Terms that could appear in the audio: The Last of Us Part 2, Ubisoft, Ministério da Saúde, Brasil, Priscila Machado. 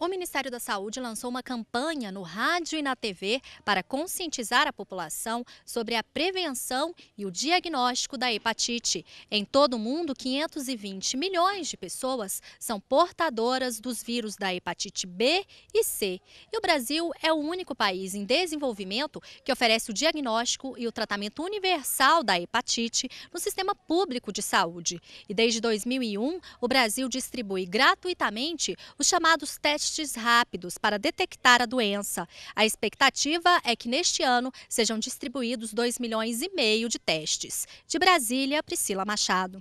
O Ministério da Saúde lançou uma campanha no rádio e na TV para conscientizar a população sobre a prevenção e o diagnóstico da hepatite. Em todo o mundo, 520 milhões de pessoas são portadoras dos vírus da hepatite B e C. E o Brasil é o único país em desenvolvimento que oferece o diagnóstico e o tratamento universal da hepatite no sistema público de saúde. E desde 2001, o Brasil distribui gratuitamente os chamados testes rápidos para detectar a doença. A expectativa é que neste ano sejam distribuídos 2,5 milhões de testes. De Brasília, Priscila Machado.